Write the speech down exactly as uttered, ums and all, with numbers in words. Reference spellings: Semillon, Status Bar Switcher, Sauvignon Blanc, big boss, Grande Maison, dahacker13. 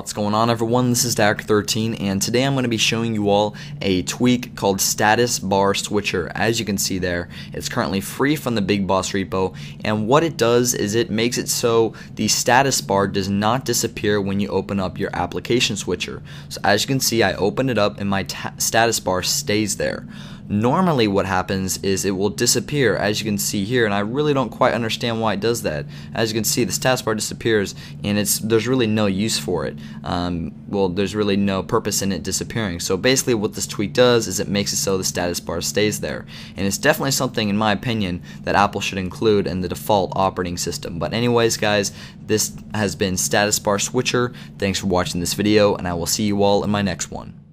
What's going on, everyone? This is dahacker thirteen, and today I'm going to be showing you all a tweak called Status Bar Switcher. As you can see there, it's currently free from the Big Boss repo, and what it does is it makes it so the status bar does not disappear when you open up your application switcher. So as you can see, I open it up and my status bar stays there. Normally what happens is it will disappear, as you can see here, and I really don't quite understand why it does that. As you can see, the status bar disappears and it's there's really no use for it. Um, well, there's really no purpose in it disappearing. So basically what this tweak does is it makes it so the status bar stays there, and it's definitely something, in my opinion, that Apple should include in the default operating system. But anyways, guys, this has been Status Bar Switcher. Thanks for watching this video, and I will see you all in my next one.